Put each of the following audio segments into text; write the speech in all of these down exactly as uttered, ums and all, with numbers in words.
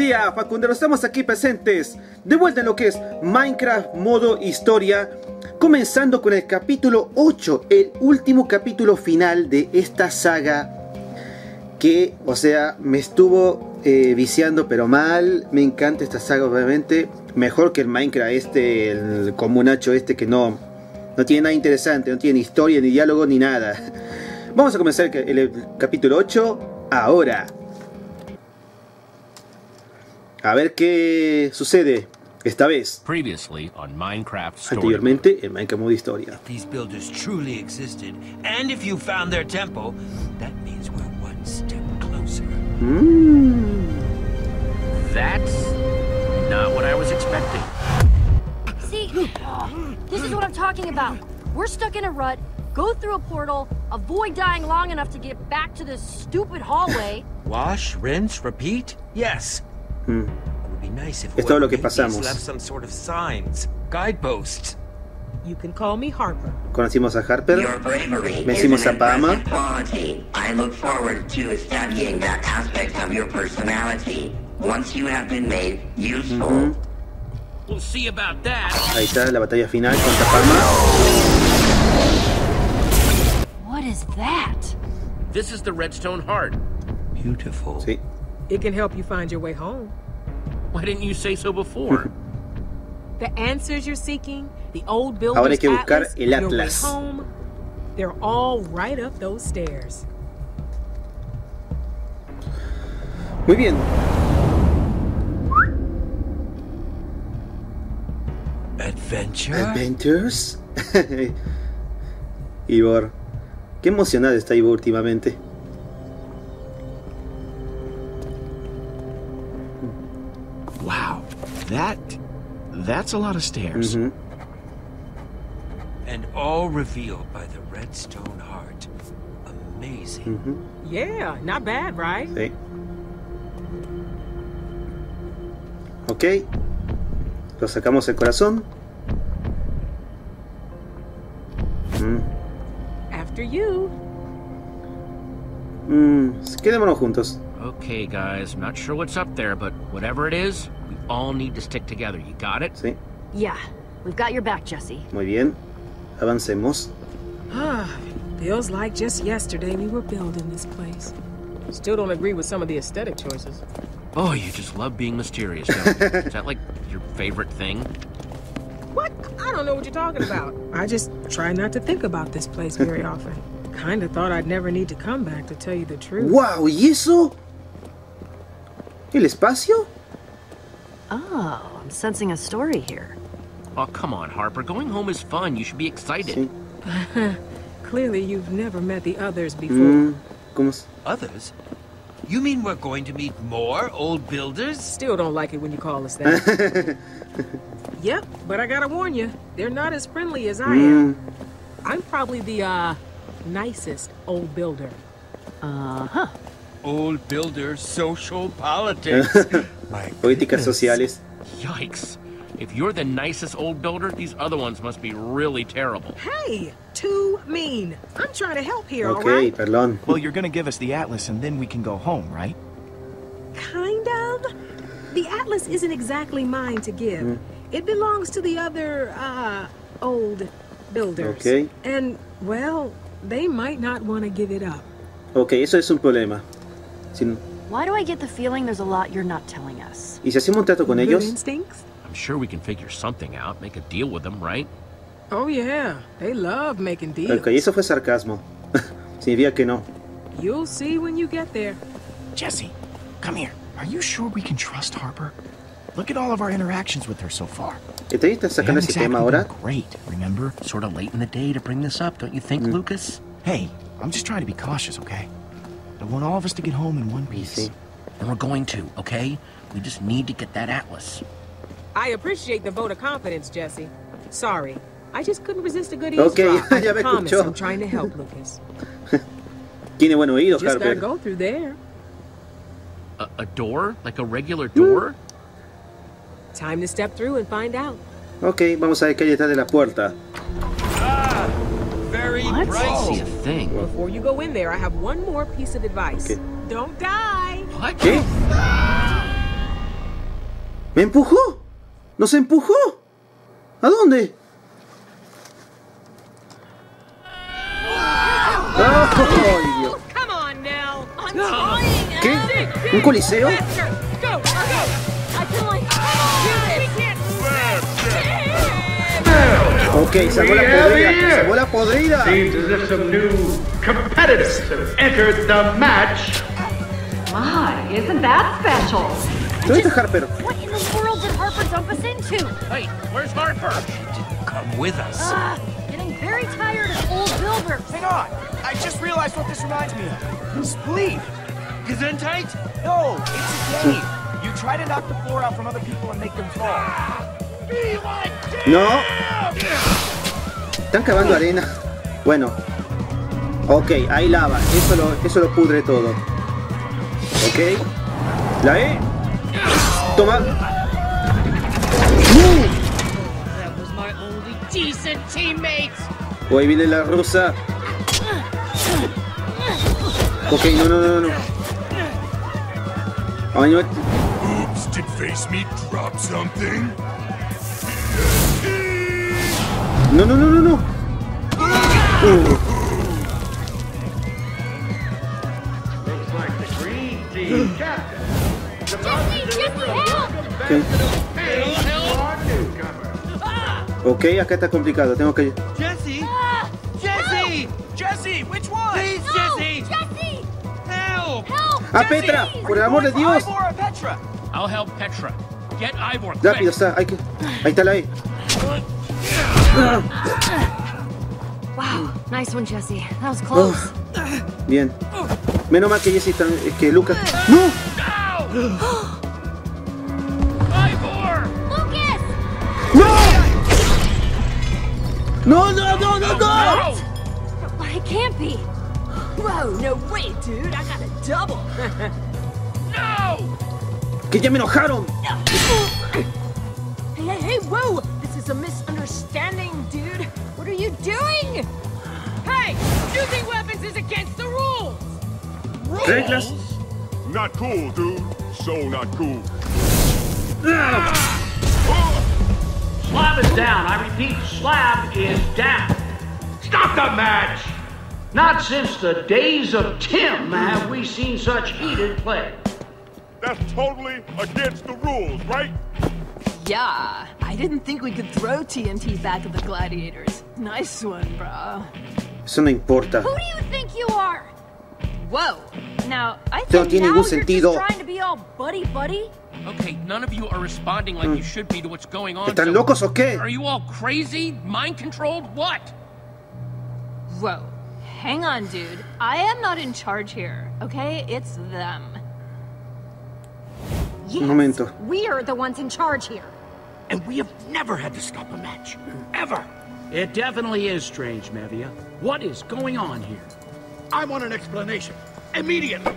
día para cuando estamos aquí presentes de vuelta en lo que es Minecraft modo historia, comenzando con el capítulo ocho, el último capítulo final de esta saga que, o sea, me estuvo eh, viciando pero mal. Me encanta esta saga, obviamente mejor que el Minecraft este, el comunacho este que no, no tiene nada interesante, no tiene ni historia, ni diálogo, ni nada. Vamos a comenzar el, el capítulo ocho ahora. A ver qué sucede esta vez. Previously on Minecraft Story. Anteriormente en Minecraft modo historia. These builders truly existed, and if you found their temple, that means we're one step closer. Mm. That's not what I was expecting. See, this is what I'm talking about. We're stuck in a rut. Go through a portal, avoid dying long enough to get back to this stupid hallway. Wash, rinse, repeat. Yes. Hmm. Es todo lo que pasamos. Conocimos a Harper, vencimos a Pama. Uh-huh. Ahí está la batalla final contra Pama. This is the Redstone Heart. Beautiful. Sí. It can help you find your way home. Why didn't you say so before? The answers you're seeking, the old buildings. Ahora hay que buscar el Atlas. Your way home, they're all right up those stairs. Muy bien. Adventure. Adventures. Ivor, qué emocionado está Ivor últimamente. That, that's a lot of stairs. Mm-hmm. And all revealed by the Redstone Heart. Amazing. Mm-hmm. Yeah, not bad, right? Sí. Ok. Lo sacamos el corazón. Mm. After you. Mm. Quedémonos juntos. Okay, guys, I'm not sure what's up there, but whatever it is, we all need to stick together. You got it? Sí. Yeah, we've got your back, Jesse. Muy bien. Avancemos. Ah, feels like just yesterday we were building this place. Still don't agree with some of the aesthetic choices. Oh, you just love being mysterious, don't you? Is that like your favorite thing? What? I don't know what you're talking about. I just try not to think about this place very often. Kinda thought I'd never need to come back to tell you the truth. Wow, ¿y eso? ¿El espacio? Oh, I'm sensing a story here. Oh, come on, Harper. Going home is fun. You should be excited. Sí. Clearly, you've never met the others before. Mm, others? You mean we're going to meet more old builders? Still don't like it when you call us that. Yep, but I gotta warn you, they're not as friendly as I am. Mm. I'm probably the, uh, nicest old builder. Uh-huh. Old builder social politics. Políticas sociales. Yikes. If you're the nicest old builder, these other ones must be really terrible. Hey, too mean. I'm trying to help here, okay, all right? Perdón. Well, you're going to give us the Atlas and then we can go home, right? Kind of. The Atlas isn't exactly mine to give. Mm. It belongs to the other, uh, old builders. Okay. And, well, they might not want to give it up. Okay, eso es un problema. Sin... Why do I get the feeling there's a lot you're not telling us? ¿Y si hacemos un trato con ellos? Instincts? I'm sure we can figure something out, make a deal with them, right? Oh yeah, they love making deals. Okay, eso fue sarcasmo. Significa que no. You'll see when you get there. Jesse, come here. Are you sure we can trust Harper? Look at all of our interactions with her so far. They haven't exactly been great, remember? Sort of late in the day to bring this up, don't you think, mm. Lucas? Hey, I'm just trying to be cautious, okay? I want all of us to get home in one piece. Sí. And we're going to, okay? We just need to get that Atlas. I appreciate the vote of confidence, Jesse. Sorry, I just couldn't resist a good eavesdrop. Okay, ya me escuchó. I'm trying to help Lucas. Tiene buen oído, Harper. Just gotta go through there. A, a door? Like a regular door? Mm. Time to step through and find out. Okay, vamos a ver qué hay detrás de la puerta. Ah, very pricey thing. Before you go in there, I have one more piece of advice. Okay. Don't die. What? ¿Qué? Ah. ¡Me empujó! ¡Nos empujó! ¿A dónde? Oh, ¿qué? ¿Un coliseo? Ok, salvó la podrida, salvó la podrida. Seems as if some new competitors have entered the match. My, isn't that special? ¿Dónde está Harper? What in the world did Harper dump us into? Hey, where's Harper? She didn't come with us. Uh, getting very tired of old builders. Hang on, I just realized what this reminds me of. Spleef. Gesundheit? No, it's a game. You try to knock the floor out from other people and make them fall. No. Están cavando arena. Bueno. Ok, hay lava. Eso lo, eso lo pudre todo. Ok. La E. Toma. ¡Uh! Hoy viene la rusa. Ok, no, no, no, no. Ay, no. Oops, did face me drop something? No, no, no, no, no. Uh. Okay. Ok, acá está complicado, tengo que... Jesse! Jesse! Jesse, which one? Please, Jesse! Jesse! Help! ¡A Petra! ¡Por el amor de Dios! I'll help Petra. Get Ivor. Rápido está, hay que... Ahí está la E. Wow, nice one, Jesse. That was close. Oh. Bien. Menos mal que Jesse también, es que Lucas... ¡No! No, no, no, no, no! But it can't be. Whoa, no way, dude. I got a double. No! Que ya me enojaron. Hey, hey, hey, whoa! This is a misunderstanding, dude. What are you doing? Hey, using weapons is against the rules. Rules? Reglas. Not cool, dude. So not cool. Ah! Slab is down. I repeat, slab is down. Stop the match! Not since the days of Tim have we seen such heated play. That's totally against the rules, right? Yeah. I didn't think we could throw T N T back at the gladiators. Nice one, bro. Eso no importa. Who do you think you are? Whoa. Now, I think no tiene now ningún sentido. Trying to be all buddy-buddy? Okay, none of you are responding like mm. you should be to what's going on. ¿Están locos o qué? Are you all crazy? Mind-controlled? What? Whoa. Hang on, dude. I am not in charge here, okay? It's them. Yes, Un momento. We are the ones in charge here. And we have never had to stop a match. Ever. It definitely is strange, Mevia. What is going on here? I want an explanation. Immediately.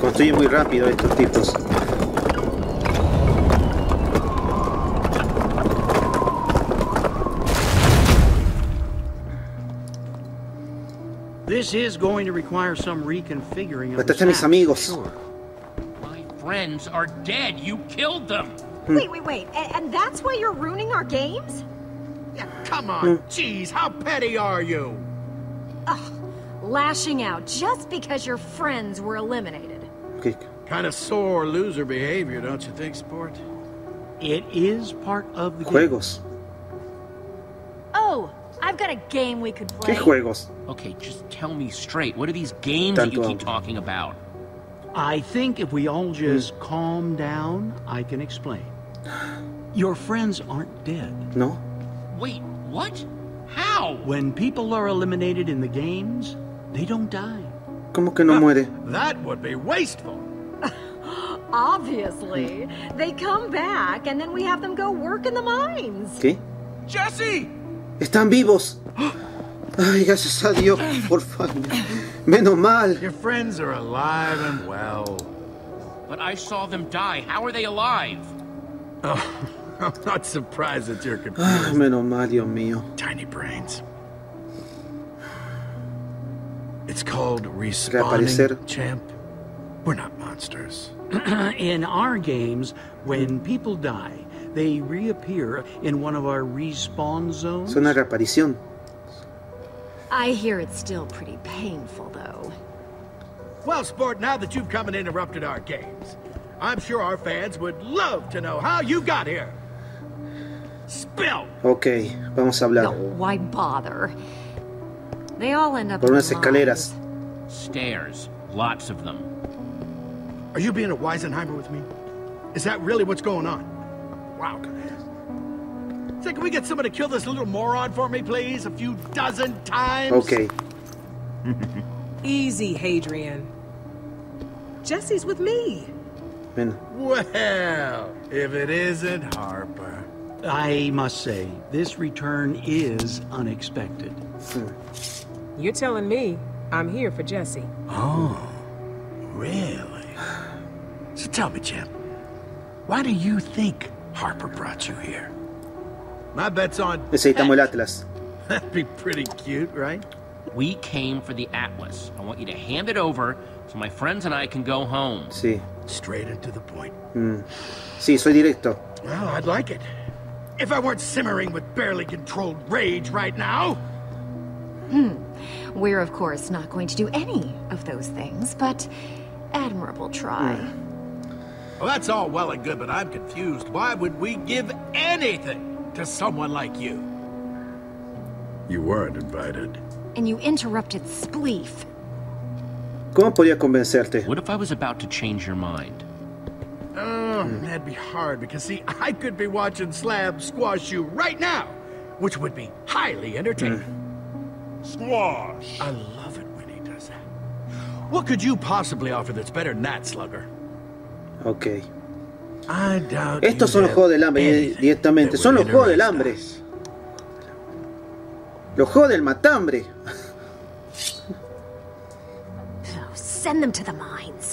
Construye muy rápido estos tipos. This is going to require some reconfiguring of the mis amigos. Sure. My friends are dead. You killed them. Hmm. Wait, wait, wait. And, and that's why you're ruining our games? Yeah, come on. Jeez, hmm. how petty are you? Ugh, lashing out just because your friends were eliminated. Kind of sore loser behavior, don't you think, sport? It is part of the juegos. Game. Oh, I've got a game we could play. ¿Qué juegos? Okay, just tell me straight. What are these games Tanto that you keep talking about? I think if we all just mm. calm down, I can explain. Your friends aren't dead. No. Wait, what? How? When people are eliminated in the games, they don't die. ¿Cómo que no muere? That would be wasteful. Obviously. They come back and then we have them go work in the mines. ¿Qué? Jesse! Están vivos. Ay, gracias a Dios, por favor. Menos mal. Your friends are alive and well. But I saw them die. How are they alive? Oh, I'm not surprised that you're confused. Menos mal, Dios mío. Tiny brains. It's called Respawning, champ. We're not monsters. In our games, when people die, they reappear in one of our respawn zones. Es una reaparición. I hear it's still pretty painful, though. Well, sport, now that you've come and interrupted our games, I'm sure our fans would love to know how you got here. Spill. Okay, vamos a hablar. No, why bother? They all end up Por unas escaleras. Stairs, lots of them. Are you being a Weisenheimer with me? Is that really what's going on? Wow. So can we get someone to kill this little moron for me, please? A few dozen times? Okay. Easy, Hadrian. Jesse's with me. Ven. Well, if it isn't Harper. I must say, this return is unexpected. Hmm. You're telling me I'm here for Jesse. Oh, really? So tell me, Jim, why do you think Harper brought you here? My bet's on... Necesitamos el Atlas. That'd be pretty cute, right? We came for the Atlas. I want you to hand it over so my friends and I can go home. Sí. Straight and to the point. Mm. Sí, soy directo. Well, I'd like it. If I weren't simmering with barely controlled rage right now. Hmm. We're, of course, not going to do any of those things, but admirable try. Mm. Well, that's all well and good, but I'm confused. Why would we give anything to someone like you? You weren't invited. And you interrupted Spleef. ¿Cómo podía convencerte? What if I was about to change your mind? Oh, mm. That'd be hard, because, see, I could be watching Slab squash you right now, which would be highly entertaining. Mm. Squash! I love it when he does that. What could you possibly offer that's better than that, Slugger? Ok. Estos son los Juegos del Hambre, directamente. Son los Juegos del Hambre. Los Juegos del Matambre.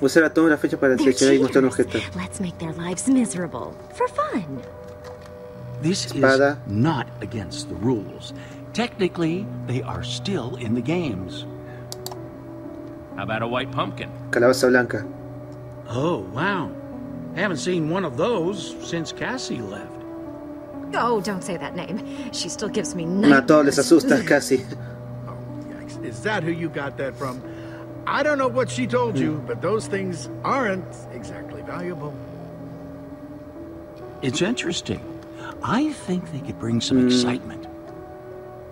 Usará toda la fecha para seleccionar y mostrar un objeto. Espada. Calabaza blanca. Oh, wow. Haven't seen one of those since Cassie left. Oh, don't say that name. She still gives me nightmares. A todos les asusta, Cassie. Oh, yikes. Is that who you got that from? I don't know what she told mm. you, but those things aren't exactly valuable. It's interesting. I think they could bring some mm. excitement.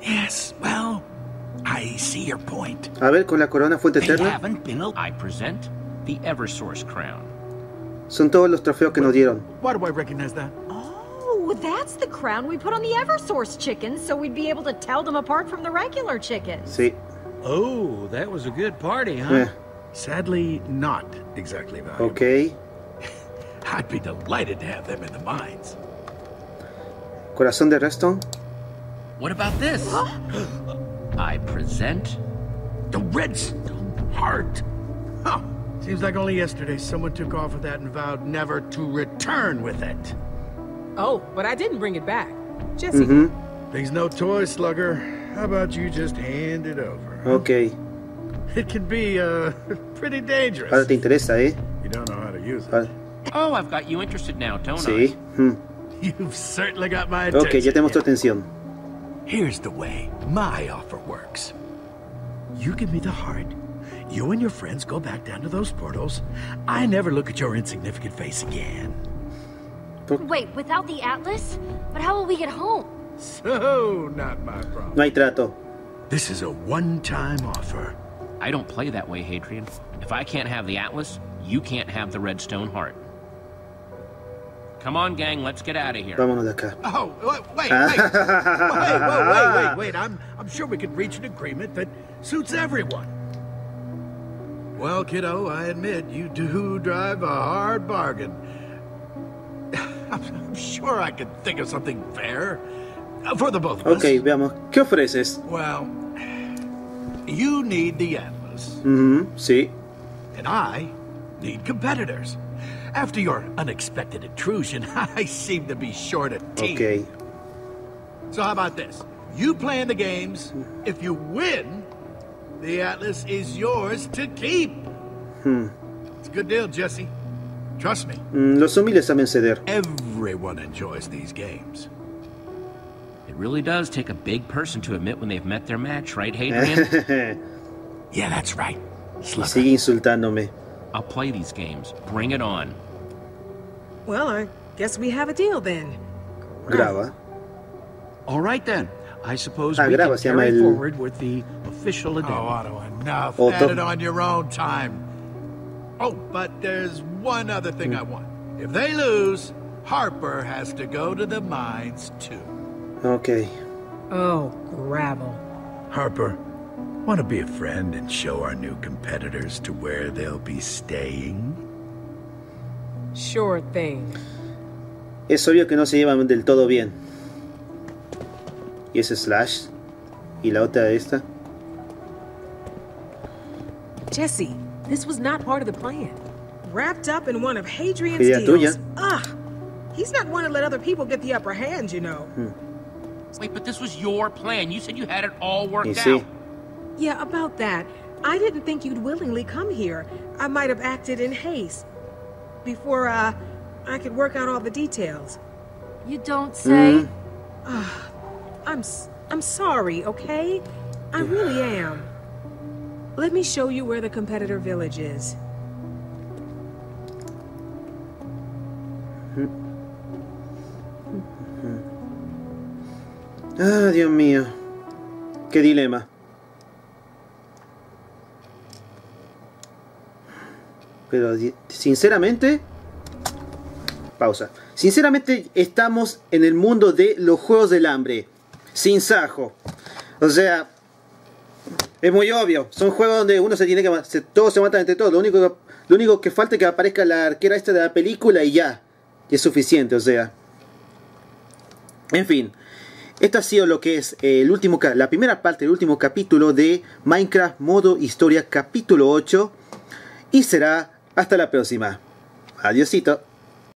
Yes, well, I see your point. A ver, con la corona fuente eterna. They haven't been a... I present the Eversource crown. Son todos los trofeos que nos dieron. Why do I recognize that? Oh, that's the crown we put on the Eversource chickens so we'd be able to tell them apart from the regular chickens. Sí. Oh, that was a good party, huh? Yeah. Sadly, not exactly valuable. Okay. I'd be delighted to have them in the mines. Corazón de Redstone. What about this? I present the Redstone Heart. Huh. Seems like only yesterday someone took off with that and vowed never to return with it. Oh, but I didn't bring it back. Jesse. Mm-hmm. There's no toy, Slugger. How about you just hand it over? Okay. It can be, uh, pretty dangerous. Ahora te interesa, eh? You don't know how to use it. Ahora. Oh, I've got you interested now, don't sí. I? Hmm. You've certainly got my attention. Okay, ya tenemos tu atención. Here's the way my offer works. You give me the heart. You and your friends go back down to those portals. I never look at your insignificant face again. Wait, without the Atlas? But how will we get home? So, not my problem. No hay trato. This is a one-time offer. I don't play that way, Hadrian. If I can't have the Atlas, you can't have the Redstone Heart. Come on, gang, let's get out of here. Vámonos de acá. Oh, wait, wait, wait, wait, wait, wait. I'm, I'm sure we could reach an agreement that suits everyone. Well, kiddo, I admit you do drive a hard bargain. I'm sure I could think of something fair for the both of us. Okay, veamos. ¿Qué ofreces? Well, you need the Atlas. Mm-hmm, sí. And I need competitors. After your unexpected intrusion, I seem to be short a team. Okay. So how about this? You play in the games. If you win, the Atlas is yours to keep. Hmm. It's a good deal, Jesse. Trust me. Los zombies saben ceder. Everyone enjoys these games. It really does take a big person to admit when they've met their match, right, Hadrian? Yeah, that's right. Sigue insultándome. I'll play these games. Bring it on. Well, I guess we have a deal then. Grava. All right then. I suppose ah, we grava, can carry el... forward with the official addendum. Oh, Otto, enough. Otto. Add it on your own time. Oh, but there's one other thing mm. I want. If they lose, Harper has to go to the mines too. Okay. Oh, gravel. Harper, want to be a friend and show our new competitors to where they'll be staying? Sure thing. Es obvio que no se llevan del todo bien. Y ese slash. Y la otra esta. Jesse, this was not part of the plan. Wrapped up in one of Hadrian's deals. Ah, he's not one to let other people get the upper hand, you know. Hmm. Wait, but this was your plan. You said you had it all worked out. Yeah, about that. I didn't think you'd willingly come here. I might have acted in haste. Before, uh, I could work out all the details. You don't say? Mm. Uh, I'm, I'm sorry, okay? I really am. Let me show you where the competitor village is. Ah, Dios mío. Qué dilema. Pero sinceramente, pausa. Sinceramente estamos en el mundo de los juegos del hambre, sin sajo. O sea, es muy obvio. Son juegos donde uno se tiene que se, todos se matan entre todos. Lo único, lo único que falta es que aparezca la arquera esta de la película y ya. Y es suficiente. O sea, en fin. Esto ha sido lo que es el último, la primera parte del último capítulo de Minecraft Modo Historia capítulo ocho. Y será hasta la próxima. Adiósito.